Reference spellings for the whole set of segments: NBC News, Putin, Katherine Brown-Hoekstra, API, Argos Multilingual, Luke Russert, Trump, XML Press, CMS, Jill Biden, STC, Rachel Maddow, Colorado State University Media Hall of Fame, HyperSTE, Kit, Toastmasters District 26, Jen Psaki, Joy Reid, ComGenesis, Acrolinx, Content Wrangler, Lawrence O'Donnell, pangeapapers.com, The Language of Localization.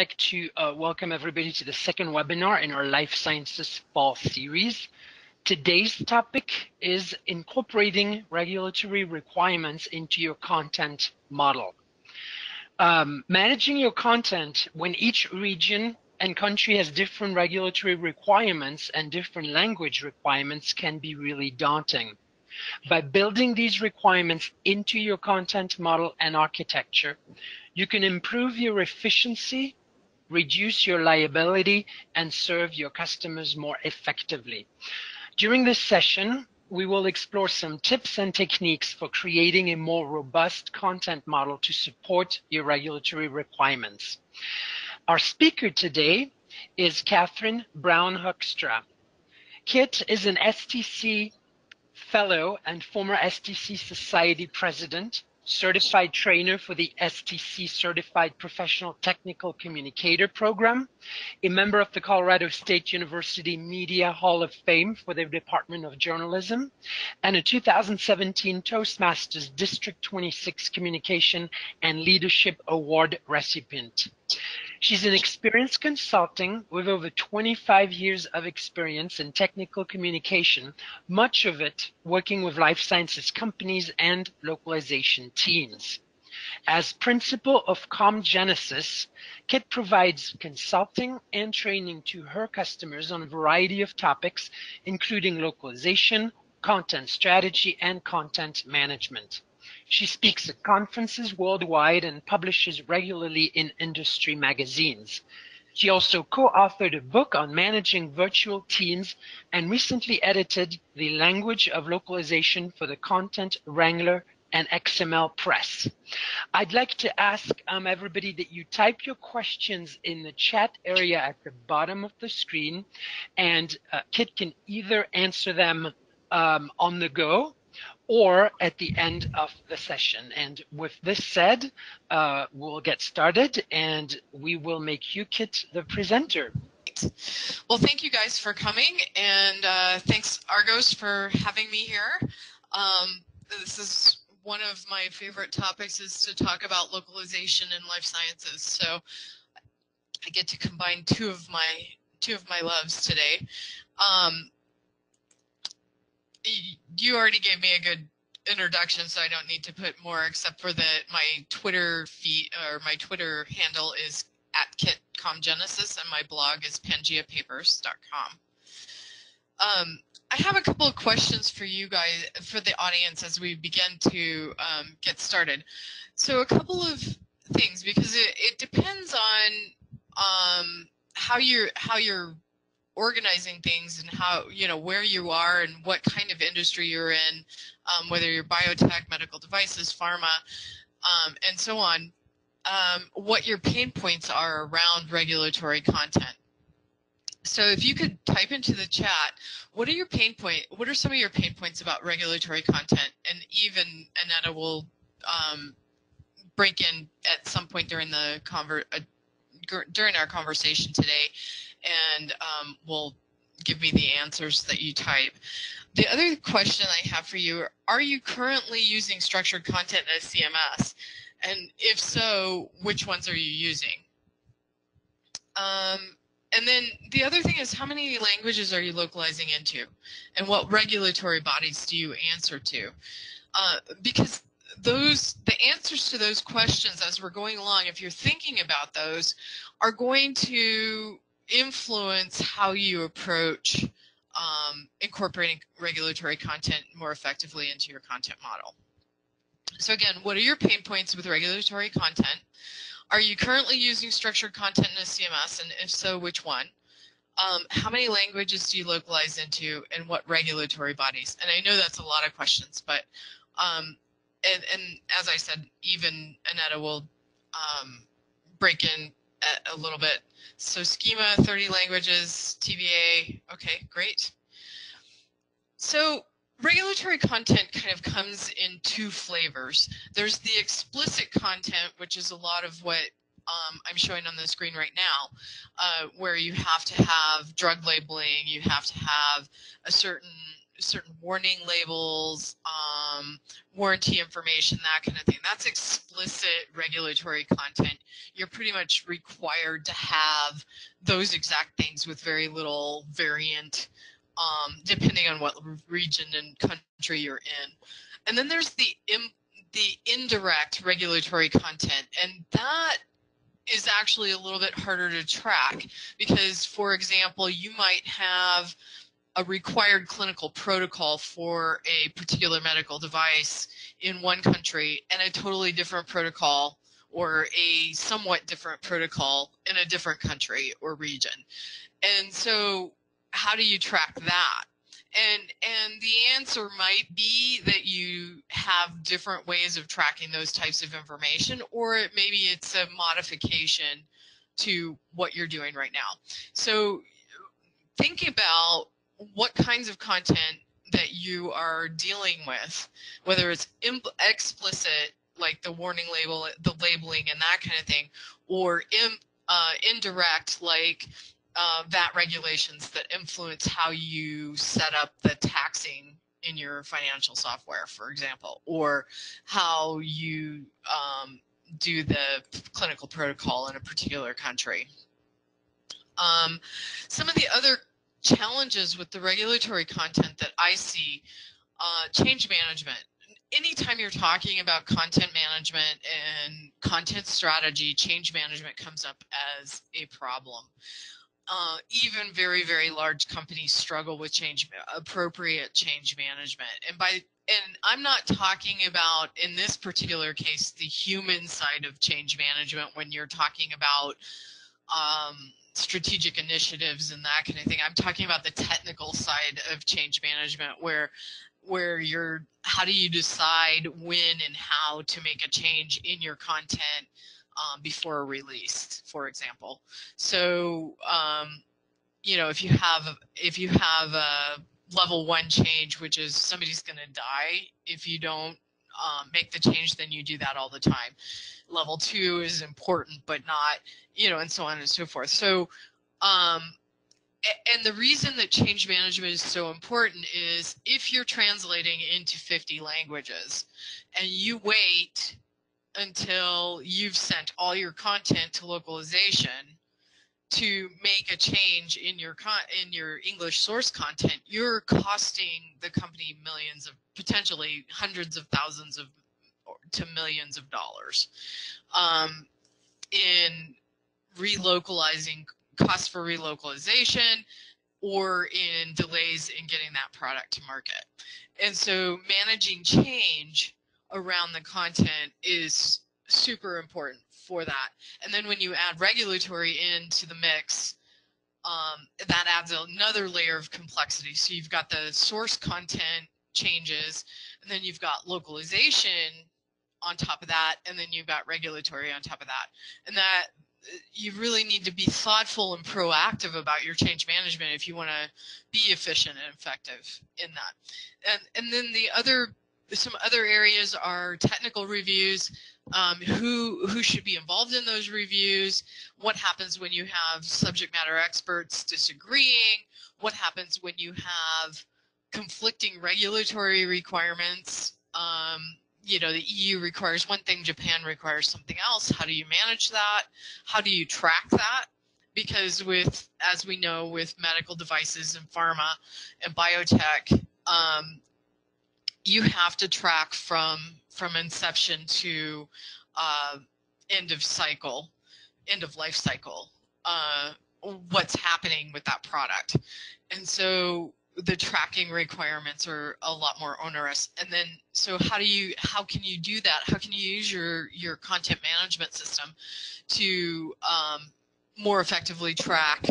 I'd like to welcome everybody to the second webinar in our Life Sciences Fall Series. Today's topic is incorporating regulatory requirements into your content model. Managing your content when each region and country has different regulatory requirements and different language requirements can be really daunting. By building these requirements into your content model and architecture, you can improve your efficiency, reduce your liability, and serve your customers more effectively. During this session, we will explore some tips and techniques for creating a more robust content model to support your regulatory requirements. Our speaker today is Katherine Brown-Hoekstra. Kit is an STC fellow and former STC Society president, certified trainer for the STC Certified Professional Technical Communicator Program, a member of the Colorado State University Media Hall of Fame for the Department of Journalism, and a 2017 Toastmasters District 26 Communication and Leadership Award recipient. She's an experienced consultant with over 25 years of experience in technical communication, much of it working with life sciences companies and localization teams. As principal of ComGenesis, Kit provides consulting and training to her customers on a variety of topics, including localization, content strategy, and content management. She speaks at conferences worldwide and publishes regularly in industry magazines. She also co-authored a book on managing virtual teams and recently edited The Language of Localization for the Content Wrangler and XML Press. I'd like to ask everybody that you type your questions in the chat area at the bottom of the screen, and Kit can either answer them on the go or at the end of the session. And with this said, we'll get started, and we will make you, Kit, the presenter. Well, thank you guys for coming, and thanks, Argos, for having me here. This is one of my favorite topics, is to talk about localization in life sciences. So I get to combine two of my loves today. You already gave me a good introduction, so I don't need to put more, except for that my Twitter feed, or my Twitter handle, is @KitComGenesis, and my blog is pangeapapers.com. I have a couple of questions for you guys, for the audience, as we begin to get started. So a couple of things, because it depends on how you're organizing things, and how, you know, where you are and what kind of industry you're in, whether you're biotech, medical devices, pharma, and so on, what your pain points are around regulatory content. So if you could type into the chat, what are some of your pain points about regulatory content? And even Annetta will break in at some point during the during our conversation today, and will give me the answers that you type. The other question I have for you, are you currently using structured content as CMS? And if so, which ones are you using? And then the other thing is, how many languages are you localizing into? And what regulatory bodies do you answer to? Because the answers to those questions, as we're going along, if you're thinking about those, are going to influence how you approach incorporating regulatory content more effectively into your content model. So again, what are your pain points with regulatory content? Are you currently using structured content in a CMS, and if so, which one? How many languages do you localize into, and what regulatory bodies? And I know that's a lot of questions, but and as I said, even Annetta will break in a little bit. So schema, 30 languages, TBA. Okay, great. So regulatory content kind of comes in two flavors. There's the explicit content, which is a lot of what I'm showing on the screen right now, where you have to have drug labeling, you have to have a certain certain warning labels, warranty information, that kind of thing. That's explicit regulatory content. You're pretty much required to have those exact things with very little variant, depending on what region and country you're in. And then there's the indirect regulatory content, and that is actually a little bit harder to track because, for example, you might have a required clinical protocol for a particular medical device in one country and a totally different protocol or a somewhat different protocol in a different country or region. And so how do you track that? And the answer might be that you have different ways of tracking those types of information, or maybe it's a modification to what you're doing right now. So think about what kinds of content that you are dealing with, whether it's explicit, like the warning label, the labeling and that kind of thing, or indirect, like VAT regulations that influence how you set up the taxing in your financial software, for example, or how you do the clinical protocol in a particular country. Some of the other challenges with the regulatory content that I see, change management. Anytime you're talking about content management and content strategy, change management comes up as a problem. Even very, very large companies struggle with appropriate change management. And I'm not talking about, in this particular case, the human side of change management when you're talking about strategic initiatives and that kind of thing. I'm talking about the technical side of change management where you're, how do you decide when and how to make a change in your content before a release, for example. So, you know, if you have a level 1 change, which is somebody's going to die if you don't make the change, then you do that all the time. Level 2 is important, but not, you know, and so on and so forth. So, and the reason that change management is so important is if you're translating into 50 languages and you wait until you've sent all your content to localization to make a change in your English source content, you're costing the company millions of, potentially hundreds of thousands of to millions of dollars in relocalizing, costs for relocalization, or in delays in getting that product to market. And so managing change around the content is super important for that. And then when you add regulatory into the mix, that adds another layer of complexity. So you've got the source content changes, and then you've got localization on top of that, and then you've got regulatory on top of that. And that you really need to be thoughtful and proactive about your change management if you want to be efficient and effective in that. And then the other, some other areas are technical reviews, who should be involved in those reviews, what happens when you have subject matter experts disagreeing, what happens when you have conflicting regulatory requirements. You know, the EU requires one thing, Japan requires something else. How do you manage that? How do you track that? Because with, as we know, with medical devices and pharma and biotech, you have to track from inception to end of life cycle, what's happening with that product. And so the tracking requirements are a lot more onerous. And then, so how can you do that? How can you use your content management system to more effectively track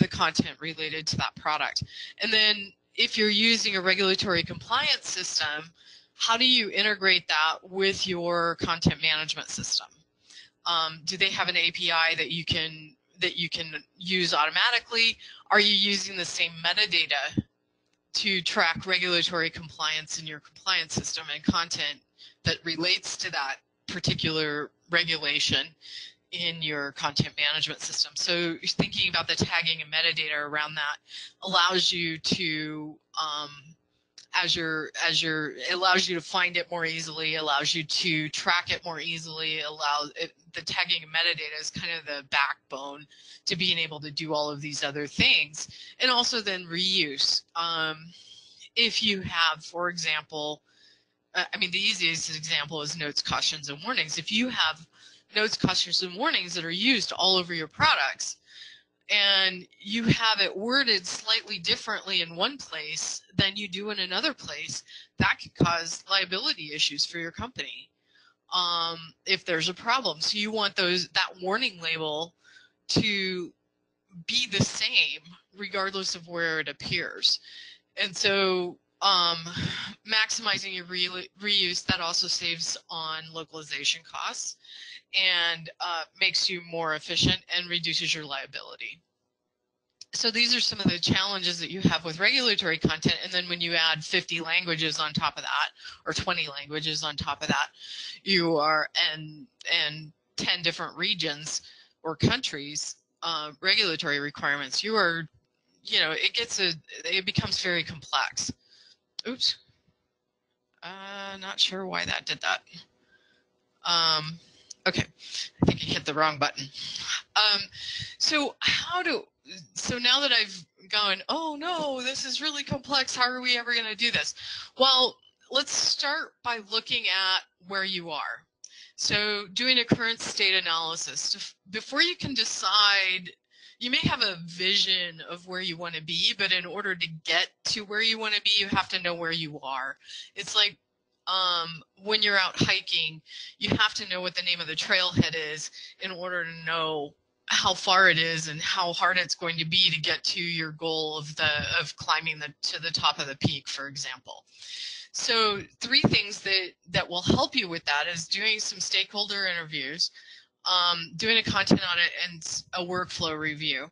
the content related to that product? And then, if you're using a regulatory compliance system, how do you integrate that with your content management system? Do they have an API that you can use automatically? Are you using the same metadata to track regulatory compliance in your compliance system and content that relates to that particular regulation in your content management system. So thinking about the tagging and metadata around that allows you to it allows you to find it more easily, allows you to track it more easily, the tagging and metadata is kind of the backbone to being able to do all of these other things. And also then reuse. If you have, for example, I mean, the easiest example is notes, cautions, and warnings. If you have notes, cautions, and warnings that are used all over your products, and you have it worded slightly differently in one place than you do in another place, that could cause liability issues for your company if there's a problem. So you want that warning label to be the same regardless of where it appears. And so maximizing your reuse, that also saves on localization costs and makes you more efficient and reduces your liability. So these are some of the challenges that you have with regulatory content, and then when you add 50 languages on top of that, or 20 languages on top of that, you are and 10 different regions or countries regulatory requirements, you are, you know, it becomes very complex. Oops, not sure why that did that. Okay, I think I hit the wrong button. So now that I've gone, oh no, this is really complex, how are we ever gonna do this? Well, let's start by looking at where you are. So doing a current state analysis. Before you can decide, you may have a vision of where you wanna be, but in order to get to where you wanna be, you have to know where you are. It's like, when you're out hiking, you have to know what the name of the trailhead is in order to know how far it is and how hard it's going to be to get to your goal of climbing to the top of the peak, for example. So three things that will help you with that is doing some stakeholder interviews, doing a content audit, and a workflow review.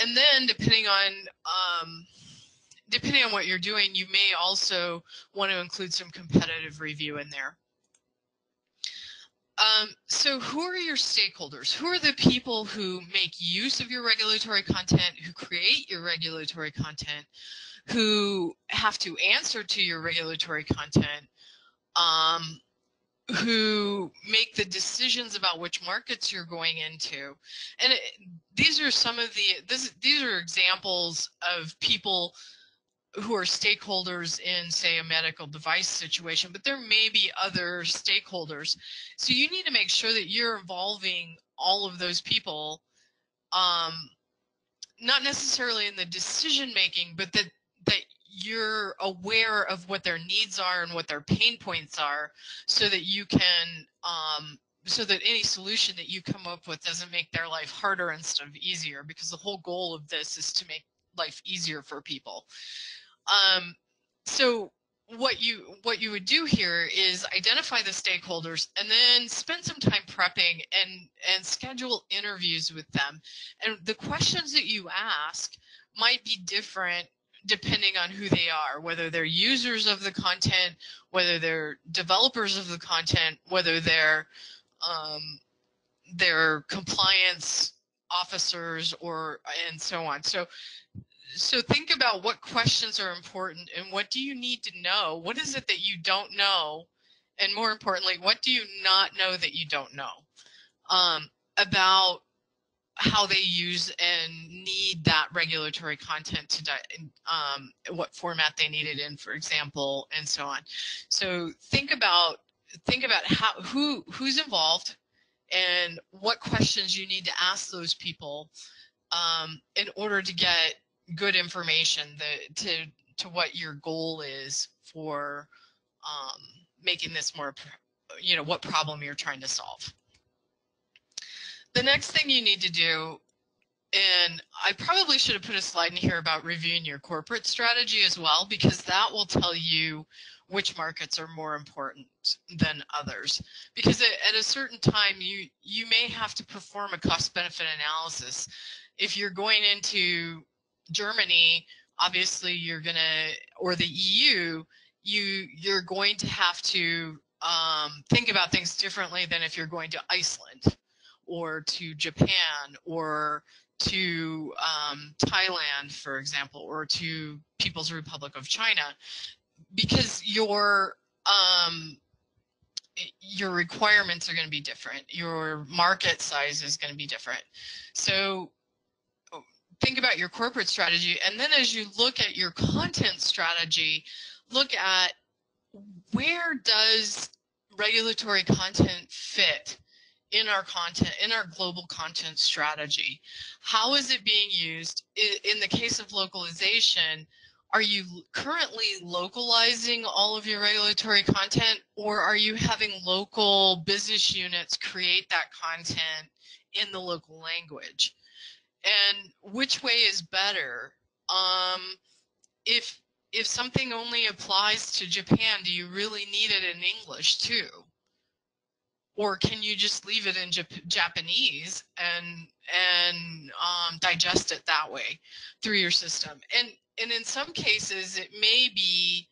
And then depending on what you're doing, you may also want to include some competitive review in there. So who are your stakeholders? Who are the people who make use of your regulatory content, who create your regulatory content, who have to answer to your regulatory content, who make the decisions about which markets you're going into? And these are examples of people who are stakeholders in, say, a medical device situation, but there may be other stakeholders. So you need to make sure that you're involving all of those people, not necessarily in the decision-making, but that you're aware of what their needs are and what their pain points are, so that you can, so that any solution that you come up with doesn't make their life harder instead of easier, because the whole goal of this is to make life easier for people. So what you would do here is identify the stakeholders and then spend some time prepping and schedule interviews with them. And the questions that you ask might be different depending on who they are, whether they're users of the content, whether they're developers of the content, whether they're compliance officers, or and so on. So think about what questions are important and what do you need to know? What is it that you don't know? And more importantly, what do you not know that you don't know about how they use and need that regulatory content to what format they need it in, for example, and so on. So think about who's involved and what questions you need to ask those people in order to get good information to what your goal is for making this more, you know, what problem you're trying to solve. The next thing you need to do, and I probably should have put a slide in here about reviewing your corporate strategy as well, because that will tell you which markets are more important than others. Because at a certain time, you may have to perform a cost-benefit analysis. If you're going into Germany, obviously you're gonna, or the EU, you're going to have to think about things differently than if you're going to Iceland or to Japan or to Thailand, for example, or to People's Republic of China, because your requirements are going to be different. Your market size is going to be different. So think about your corporate strategy. And then as you look at your content strategy, look at where does regulatory content fit in our content, in our global content strategy? How is it being used? In the case of localization, are you currently localizing all of your regulatory content, or are you having local business units create that content in the local language? And which way is better? If something only applies to Japan, do you really need it in English too? Or can you just leave it in Japanese and digest it that way through your system? And in some cases, it may be,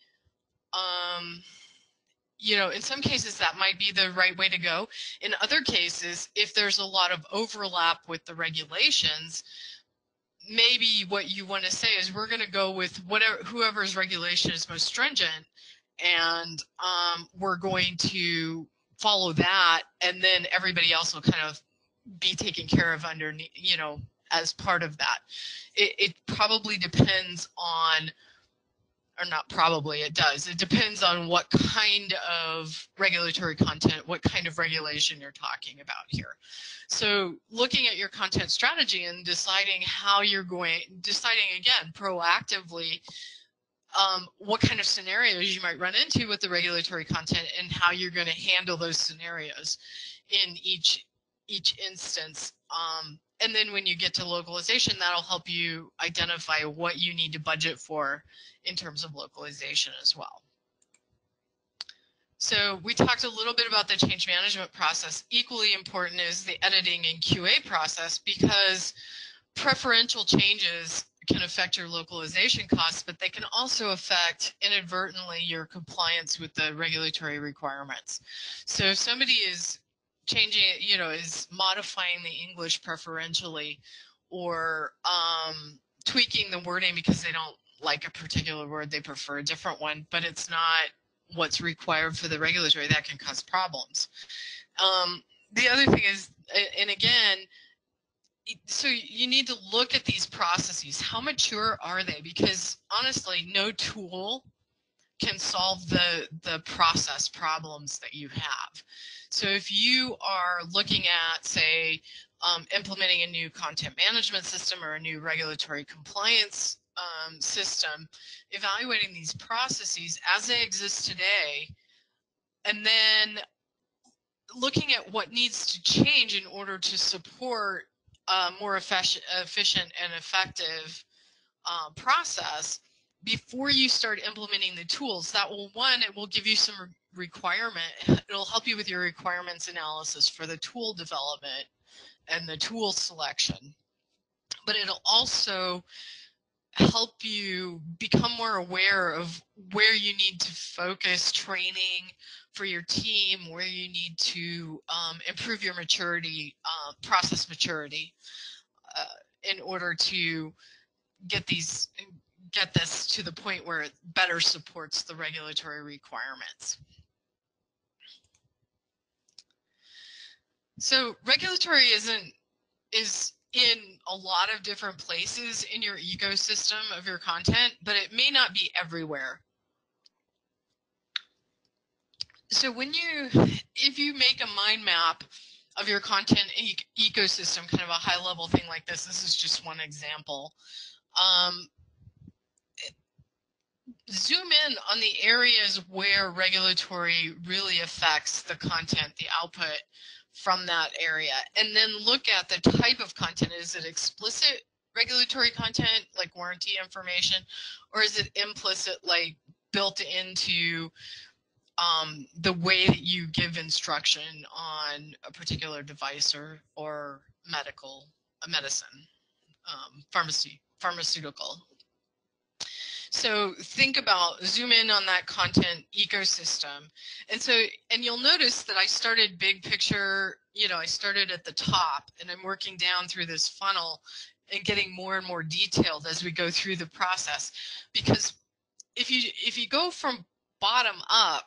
you know, in some cases that might be the right way to go. In other cases, if there's a lot of overlap with the regulations, maybe what you want to say is we're going to go with whatever, whoever's regulation is most stringent, and we're going to follow that, and then everybody else will kind of be taken care of under, you know, as part of that. It probably depends on, or not probably, it does. It depends on what kind of regulatory content, what kind of regulation you're talking about here. So looking at your content strategy and deciding how you're going, deciding again proactively what kind of scenarios you might run into with the regulatory content and how you're going to handle those scenarios in each instance. And then when you get to localization, that'll help you identify what you need to budget for in terms of localization as well. So we talked a little bit about the change management process. Equally important is the editing and QA process, because preferential changes can affect your localization costs, but they can also affect inadvertently your compliance with the regulatory requirements. So if somebody is changing it, you know, is modifying the English preferentially, or tweaking the wording because they don't like a particular word, they prefer a different one, but it's not what's required for the regulatory, that can cause problems. The other thing is, and again, so you need to look at these processes. How mature are they? Because honestly, no tool can solve the process problems that you have. So if you are looking at, say, implementing a new content management system or a new regulatory compliance system, evaluating these processes as they exist today, and then looking at what needs to change in order to support a more efficient and effective process before you start implementing the tools. That will, one, it will give you some requirement. It'll help you with your requirements analysis for the tool development and the tool selection. But it'll also help you become more aware of where you need to focus training for your team, where you need to improve your maturity, process maturity, in order to get this to the point where it better supports the regulatory requirements. So regulatory is in a lot of different places in your ecosystem of your content, but it may not be everywhere. So when if you make a mind map of your content ecosystem, kind of a high level thing like this, this is just one example. Zoom in on the areas where regulatory really affects the content, the output from that area, and then look at the type of content. Is it explicit regulatory content, like warranty information, or is it implicit, like built into the way that you give instruction on a particular device or medicine, pharmaceutical? So think about, zoom in on that content ecosystem. And so, and you'll notice that I started big picture, you know, I started at the top and I'm working down through this funnel and getting more and more detailed as we go through the process. Because if you go from bottom up,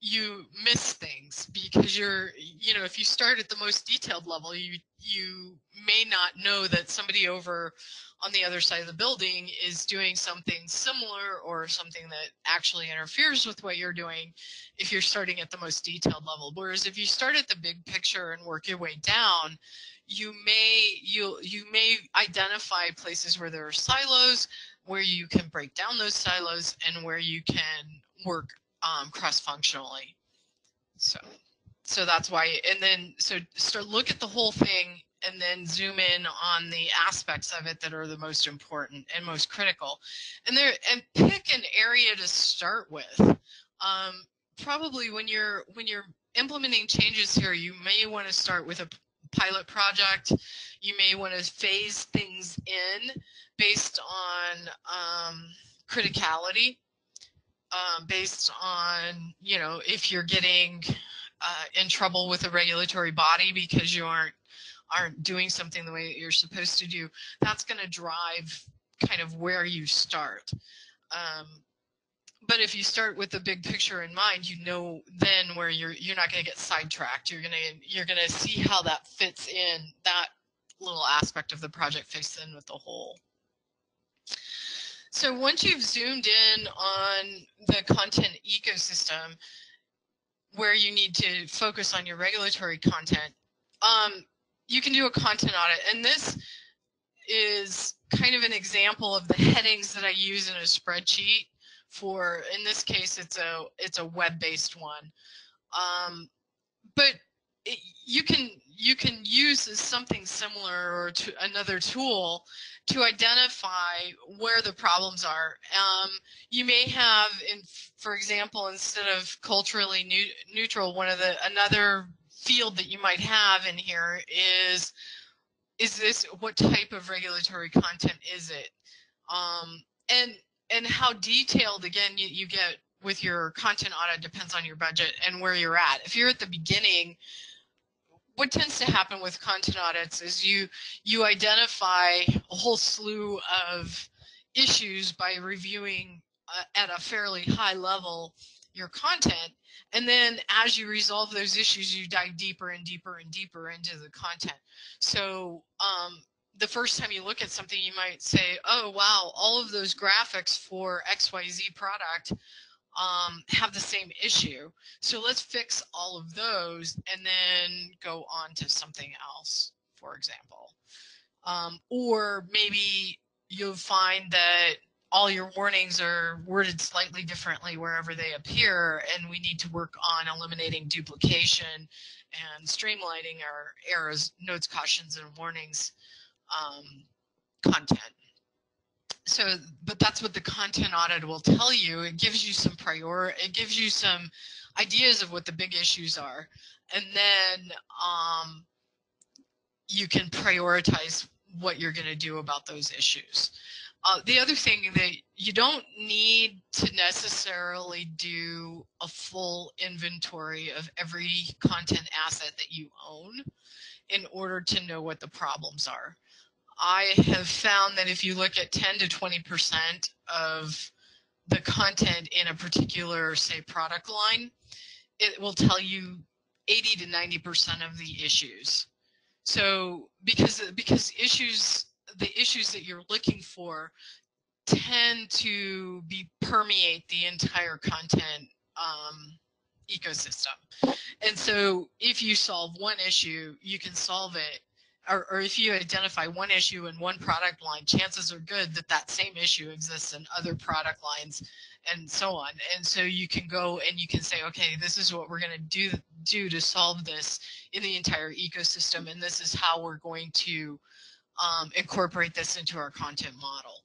you miss things because you're, you know, if you start at the most detailed level, you may not know that somebody over on the other side of the building is doing something similar or something that actually interferes with what you're doing if you're starting at the most detailed level. Whereas if you start at the big picture and work your way down, you may identify places where there are silos, where you can break down those silos, and where you can work cross-functionally. So that's why. And then so start, look at the whole thing, and then zoom in on the aspects of it that are the most important and most critical. And pick an area to start with. Probably when you're implementing changes here, you may want to start with a pilot project. You may want to phase things in based on criticality, based on, you know, if you're getting in trouble with a regulatory body because you aren't doing something the way that you're supposed to do, that's going to drive kind of where you start. But if you start with the big picture in mind, you know then where you're not going to get sidetracked. You're going to see how that fits in, that little aspect of the project fits in with the whole. So once you've zoomed in on the content ecosystem where you need to focus on your regulatory content, you can do a content audit. And this is kind of an example of the headings that I use in a spreadsheet. For, in this case, it's a web-based one, but you can use something similar or to another tool to identify where the problems are. You may have, for example, instead of culturally neutral, another field that you might have in here is this, what type of regulatory content is it, and how detailed, again, you get with your content audit depends on your budget and where you're at. If you're at the beginning, what tends to happen with content audits is you identify a whole slew of issues by reviewing at a fairly high level your content. And then as you resolve those issues, you dive deeper and deeper and deeper into the content. So, the first time you look at something, you might say, oh, wow, all of those graphics for XYZ product have the same issue. So let's fix all of those and then go on to something else, for example. Or maybe you'll find that all your warnings are worded slightly differently wherever they appear, and we need to work on eliminating duplication and streamlining our errors, notes, cautions, and warnings. Content. So, but that's what the content audit will tell you. It gives you some it gives you some ideas of what the big issues are, and then you can prioritize what you're going to do about those issues. The other thing that you don't need to necessarily do a full inventory of every content asset that you own in order to know what the problems are. I have found that if you look at 10 to 20% of the content in a particular, say, product line, it will tell you 80 to 90% of the issues. So because the issues that you're looking for tend to permeate the entire content ecosystem. And so if you solve one issue, you can solve it. Or if you identify one issue in one product line, chances are good that that same issue exists in other product lines and so on. And so you can go and you can say, okay, this is what we're going to do to solve this in the entire ecosystem. And this is how we're going to incorporate this into our content model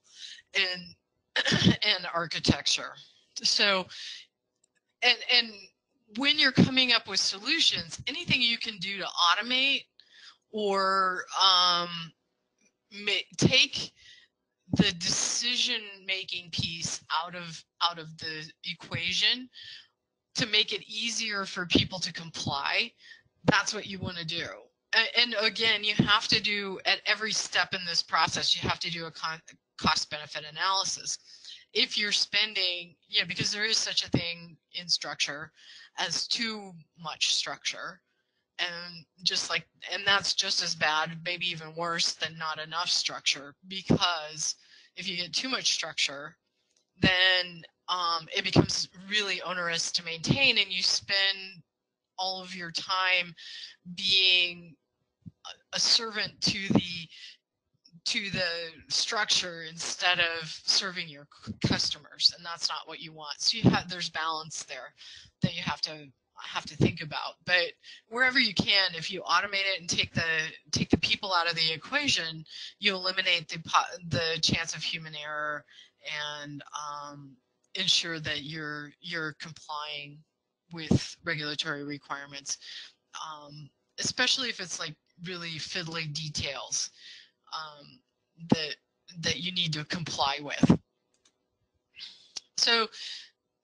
and architecture. So, and when you're coming up with solutions, anything you can do to automate or take the decision-making piece out of the equation to make it easier for people to comply, that's what you want to do. And again, you have to do at every step in this process, you have to do a cost-benefit analysis. If you're spending, yeah, because there is such a thing in structure as too much structure, and just like, and that's just as bad, maybe even worse than not enough structure, because if you get too much structure, then it becomes really onerous to maintain, and you spend all of your time being a servant to the structure instead of serving your customers, and that's not what you want. So you have, there's balance there that you have to think about. But wherever you can, if you automate it and take the people out of the equation, you eliminate the chance of human error and ensure that you're complying with regulatory requirements, especially if it's like really fiddly details that you need to comply with. So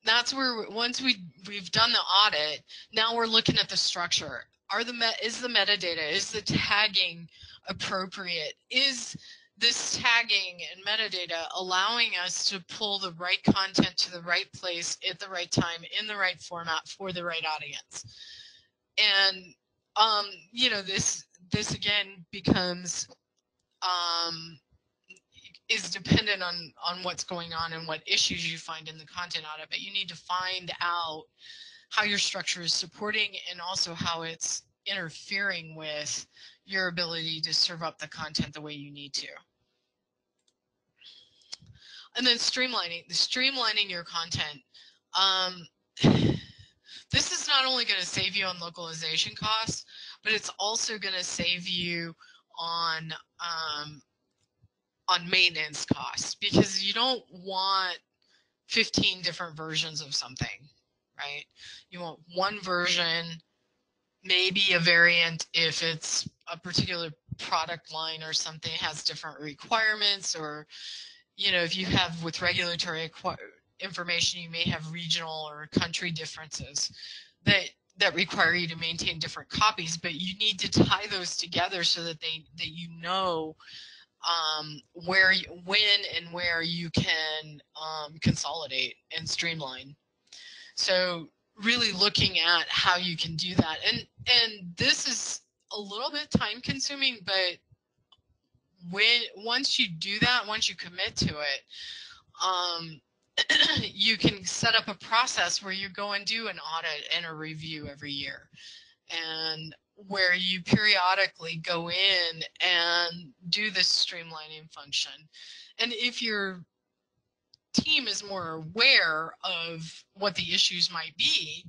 that's where, once we've done the audit, now we're looking at the structure. Is the metadata, is the tagging appropriate? Is this tagging and metadata allowing us to pull the right content to the right place at the right time in the right format for the right audience? And you know, this again becomes is dependent on what's going on and what issues you find in the content audit, but you need to find out how your structure is supporting and also how it's interfering with your ability to serve up the content the way you need to. And then streamlining your content. This is not only going to save you on localization costs, but it's also going to save you on maintenance costs, because you don't want 15 different versions of something, right? You want one version, maybe a variant if it's a particular product line or something has different requirements, or, you know, if you have with regulatory information, you may have regional or country differences that require you to maintain different copies, but you need to tie those together so that you know when and where you can consolidate and streamline. So really looking at how you can do that, and this is a little bit time consuming, but once you do that, once you commit to it, you can set up a process where you go and do an audit and a review every year, and where you periodically go in and do this streamlining function. And if your team is more aware of what the issues might be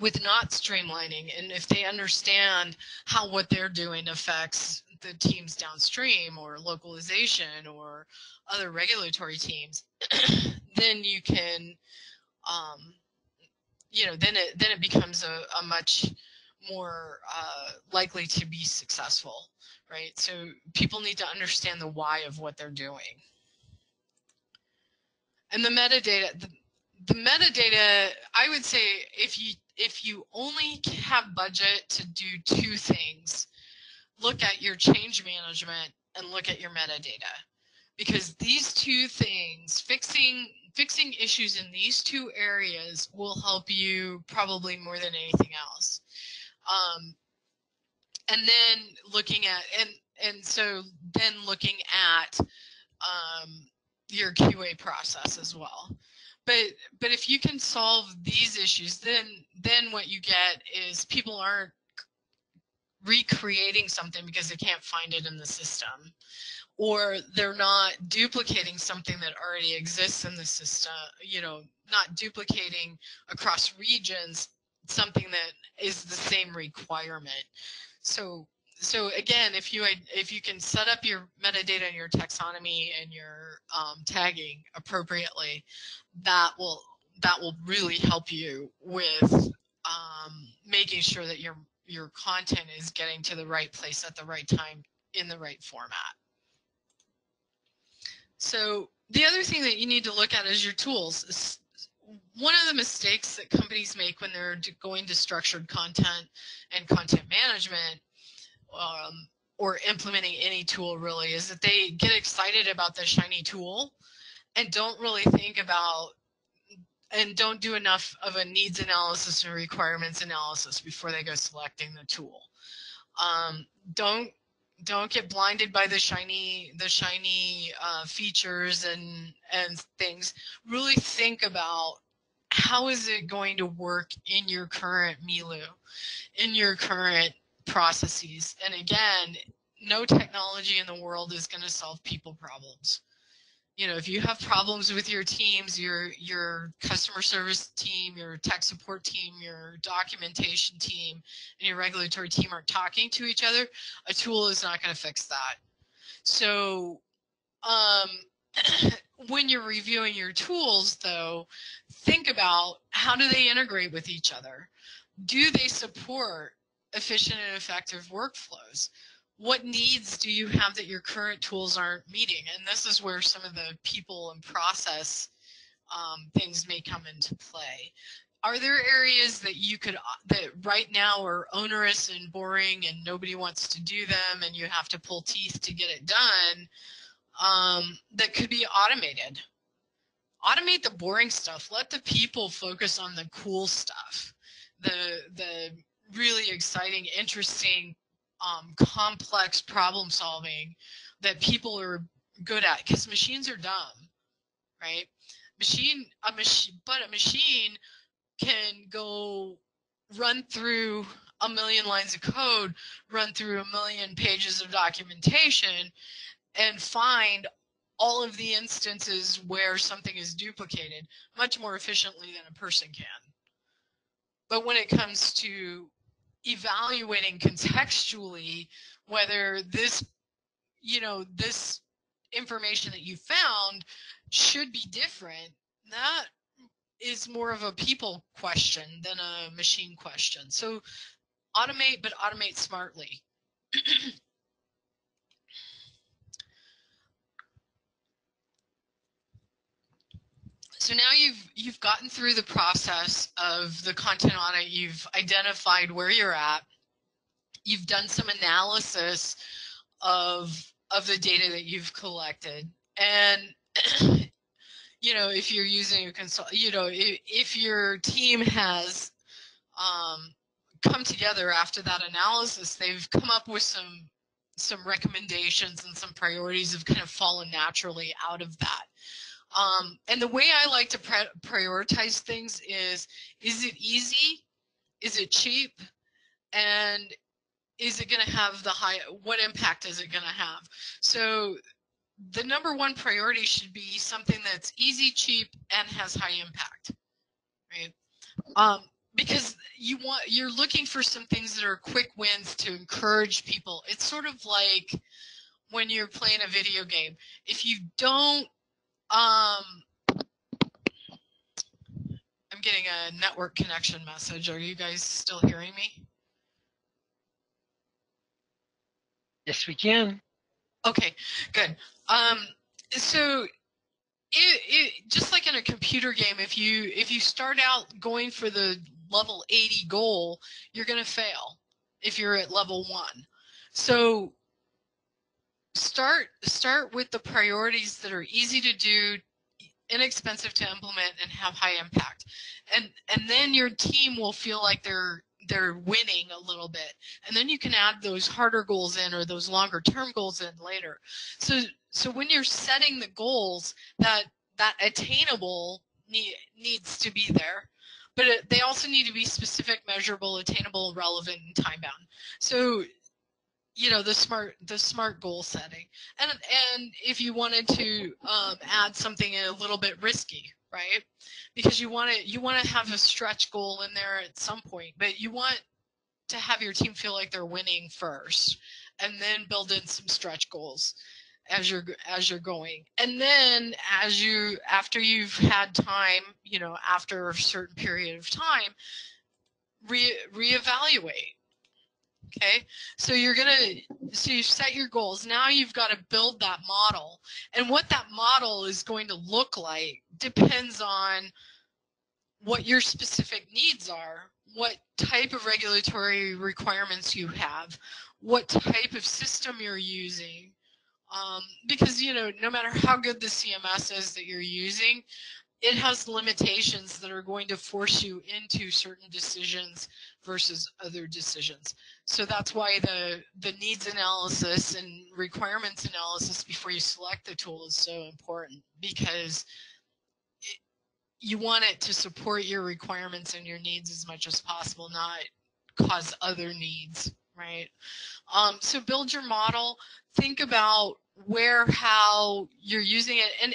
with not streamlining, and if they understand how what they're doing affects the teams downstream or localization or other regulatory teams, then you can, you know, then it becomes a much more likely to be successful, right? So people need to understand the why of what they're doing. And the metadata, the metadata, I would say if you only have budget to do two things, look at your change management and look at your metadata, because these two things, fixing issues in these two areas will help you probably more than anything else. And then looking at, and so then looking at your QA process as well. But if you can solve these issues, then what you get is people aren't recreating something because they can't find it in the system, or they're not duplicating something that already exists in the system, you know, not duplicating across regions something that is the same requirement. So again, if you can set up your metadata and your taxonomy and your tagging appropriately, that will really help you with making sure that your content is getting to the right place at the right time in the right format. So the other thing that you need to look at is your tools. One of the mistakes that companies make when they're going to structured content and content management or implementing any tool really is that they get excited about the shiny tool and don't really think about and don't do enough of a needs analysis and requirements analysis before they go selecting the tool. Don't get blinded by the shiny features and things. Really think about how is it going to work in your current milieu, in your current processes. And again, no technology in the world is going to solve people problems. You know, if you have problems with your teams, your customer service team, your tech support team, your documentation team, and your regulatory team aren't talking to each other, a tool is not going to fix that. So when you're reviewing your tools, though, think about how do they integrate with each other? Do they support efficient and effective workflows? What needs do you have that your current tools aren't meeting? And this is where some of the people and process things may come into play. Are there areas that you could, that right now are onerous and boring and nobody wants to do them and you have to pull teeth to get it done, that could be automated? Automate the boring stuff. Let the people focus on the cool stuff, the really exciting, interesting, complex problem solving that people are good at, because machines are dumb, right? A machine can go run through a million lines of code, run through a million pages of documentation, and find all of the instances where something is duplicated much more efficiently than a person can. But when it comes to evaluating contextually whether this, you know, this information that you found should be different, that is more of a people question than a machine question. So automate, but automate smartly. So now you've gotten through the process of the content audit, you've identified where you're at, you've done some analysis of the data that you've collected. And, you know, if you're using a consultant, you know, if your team has come together after that analysis, they've come up with some recommendations and some priorities have kind of fallen naturally out of that. And the way I like to prioritize things is it easy? Is it cheap? And is it going to have the high, what impact is it going to have? So the number one priority should be something that's easy, cheap, and has high impact, right? Because you're looking for some things that are quick wins to encourage people. It's sort of like when you're playing a video game. If you don't, I'm getting a network connection message. Are you guys still hearing me? Yes, we can. Okay, good. So it just like in a computer game, if you start out going for the level 80 goal, you're going to fail if you're at level 1. So start with the priorities that are easy to do, inexpensive to implement, and have high impact, and then your team will feel like they're winning a little bit, and then you can add those harder goals in or those longer term goals in later. So when you're setting the goals, that attainable needs to be there, but they also need to be specific, measurable, attainable, relevant, and time bound. So you know, the smart goal setting, and if you wanted to add something a little bit risky, right? Because you want to have a stretch goal in there at some point, but you want to have your team feel like they're winning first, and then build in some stretch goals as you're going. And then after you've had time, you know, after a certain period of time, reevaluate. Okay, so you set your goals. Now you've got to build that model, and what that model is going to look like depends on what your specific needs are, what type of regulatory requirements you have, what type of system you're using, because no matter how good the CMS is that you're using, it has limitations that are going to force you into certain decisions versus other decisions. So that's why the needs analysis and requirements analysis before you select the tool is so important, because you want it to support your requirements and your needs as much as possible, not cause other needs, right? So build your model, think about where, how you're using it, and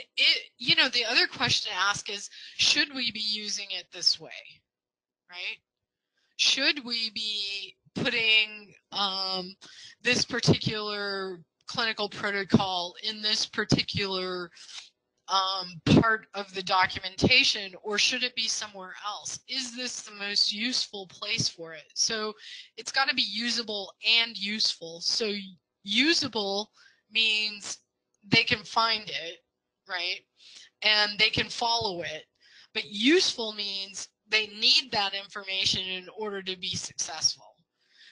the other question to ask is, should we be using it this way, right? Should we be putting this particular clinical protocol in this particular part of the documentation, or should it be somewhere else? Is this the most useful place for it? So it's got to be usable and useful. So usable means they can find it, right? And they can follow it. But useful means they need that information in order to be successful.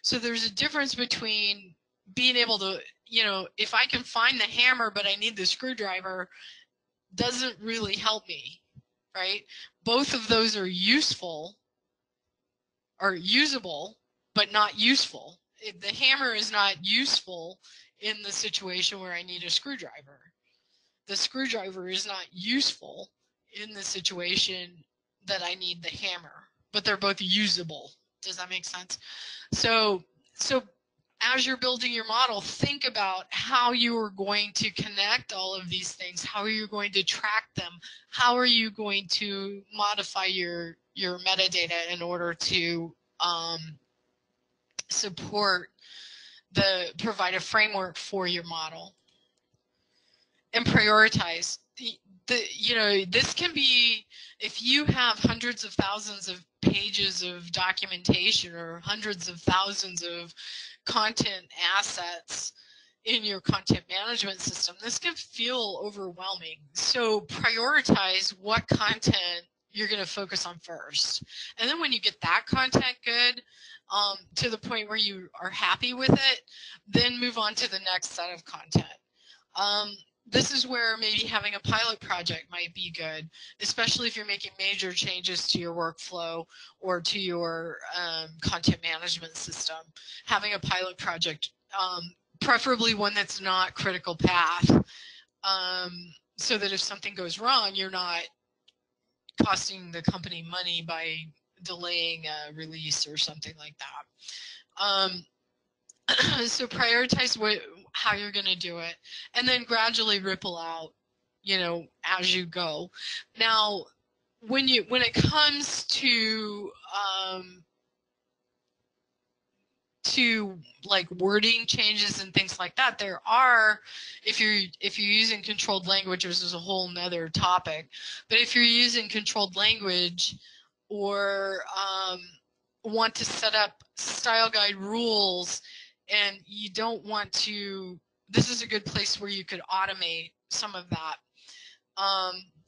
So there's a difference between being able to, if I can find the hammer but I need the screwdriver, doesn't really help me, right? Both of those are useful, or usable, but not useful. The hammer is not useful in the situation where I need a screwdriver. The screwdriver is not useful in the situation that I need the hammer, but they're both usable. Does that make sense? So as you're building your model, think about how you are going to connect all of these things. How are you going to track them? How are you going to modify your metadata in order to provide a framework for your model? And prioritize. This can be, if you have hundreds of thousands of pages of documentation or hundreds of thousands of content assets in your content management system, this can feel overwhelming. So prioritize what content you're going to focus on first. And then when you get that content good, to the point where you are happy with it, then move on to the next set of content. This is where maybe having a pilot project might be good, especially if you're making major changes to your workflow or to your content management system. Having a pilot project, preferably one that's not critical path, so that if something goes wrong, you're not costing the company money by delaying a release or something like that. So prioritize how you're going to do it, and then gradually ripple out, as you go. Now, when it comes to like wording changes and things like that, there are, if you're using controlled language, which is a whole nother topic, but if you're using controlled language or want to set up style guide rules, and you don't want to, this is a good place where you could automate some of that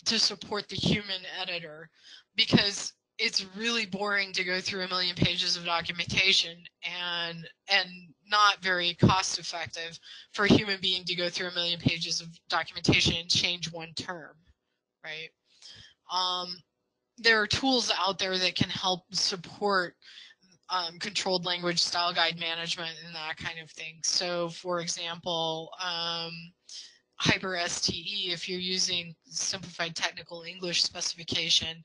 to support the human editor, because it's really boring to go through a million pages of documentation and not very cost effective for a human being to go through a million pages of documentation and change one term, right? There are tools out there that can help support controlled language, style guide management, and that kind of thing. So, for example, HyperSTE, if you're using Simplified Technical English Specification,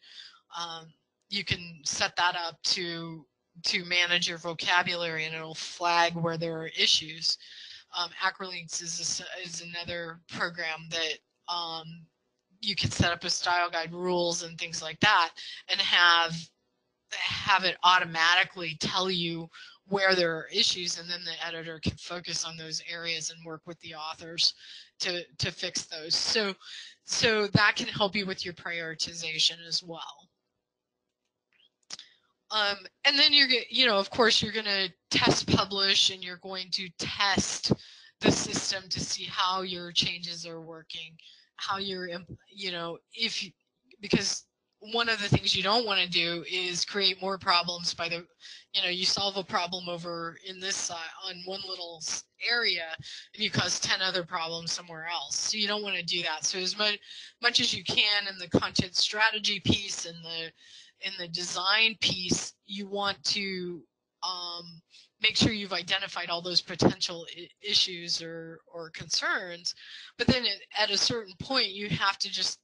you can set that up to manage your vocabulary, and it'll flag where there are issues. Acrolinx is another program that you can set up with style guide rules and things like that, and have it automatically tell you where there are issues, and then the editor can focus on those areas and work with the authors to fix those. So that can help you with your prioritization as well. And then you're, of course, you're going to test publish, and you're going to test the system to see how your changes are working, how you're, because one of the things you don't want to do is create more problems by the, you solve a problem over in this on one little area and you cause 10 other problems somewhere else. So you don't want to do that. So as much as you can in the content strategy piece and the design piece, you want to make sure you've identified all those potential issues or concerns. But then at a certain point, you have to just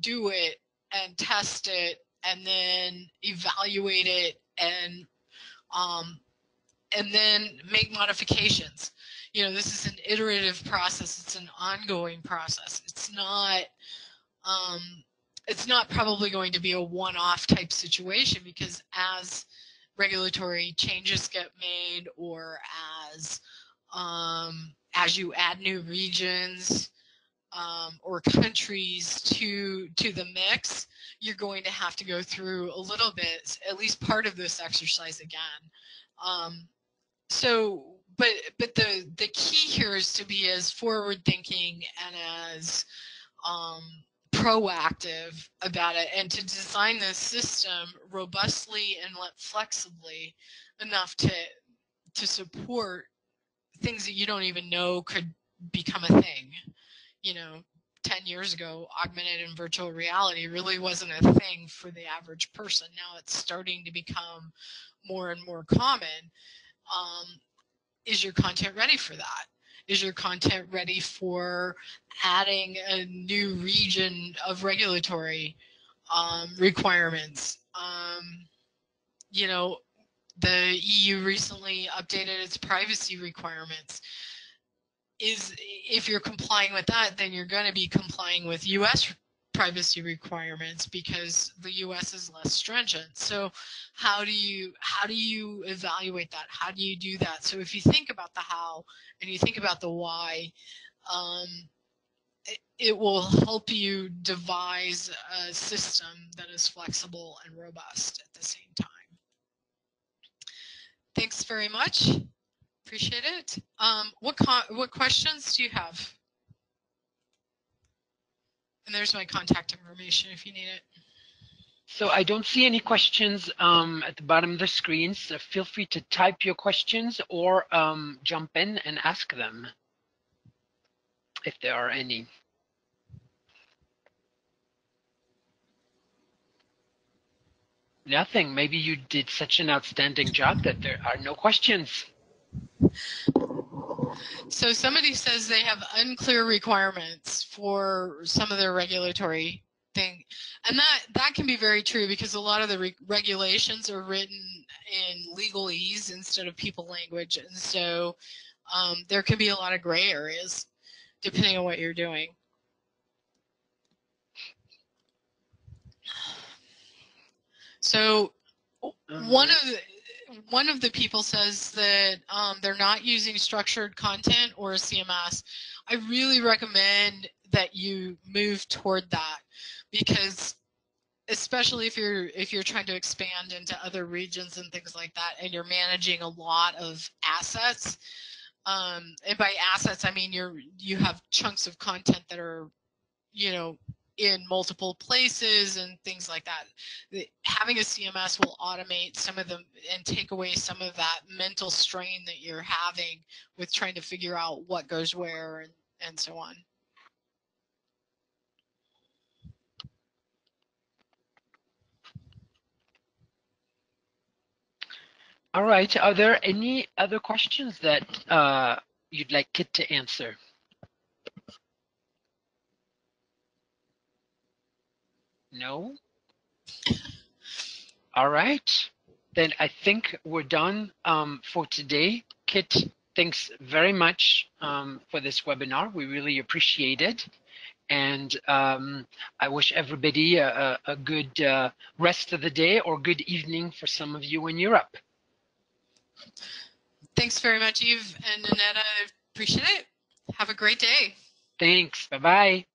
do it and test it and then evaluate it and then make modifications. This is an iterative process. It's an ongoing process. It's not probably going to be a one-off type situation, because as regulatory changes get made, or as you add new regions or countries to the mix, you're going to have to go through a little bit, at least part of this exercise again. But the key here is to be as forward-thinking and as proactive about it, and to design the system robustly and flexibly enough to support things that you don't even know could become a thing. 10 years ago, augmented and virtual reality really wasn't a thing for the average person. Now it's starting to become more and more common. Is your content ready for that? Is your content ready for adding a new region of regulatory requirements? The EU recently updated its privacy requirements. If you're complying with that, then you're going to be complying with U.S. privacy requirements, because the U.S. is less stringent. So how do you evaluate that? How do you do that? So if you think about the how and you think about the why, it will help you devise a system that is flexible and robust at the same time. Thanks very much. Appreciate it. What questions do you have? And there's my contact information if you need it. So I don't see any questions at the bottom of the screen, so feel free to type your questions or jump in and ask them if there are any. Nothing. Maybe you did such an outstanding job that there are no questions. So somebody says they have unclear requirements for some of their regulatory thing, and that can be very true, because a lot of the regulations are written in legalese instead of people language, and so there can be a lot of gray areas depending on what you're doing. So one of the people says that they're not using structured content or a CMS. I really recommend that you move toward that, because especially if you're trying to expand into other regions and things like that, and you're managing a lot of assets. And by assets, I mean you have chunks of content that are, in multiple places and things like that. Having a CMS will automate some of them and take away some of that mental strain that you're having with trying to figure out what goes where and so on. All right, are there any other questions that you'd like Kit to answer? No? All right. Then I think we're done for today. Kit, thanks very much for this webinar. We really appreciate it. And I wish everybody a good rest of the day, or good evening for some of you in Europe. Thanks very much, Eve and Annette. I appreciate it. Have a great day. Thanks. Bye-bye.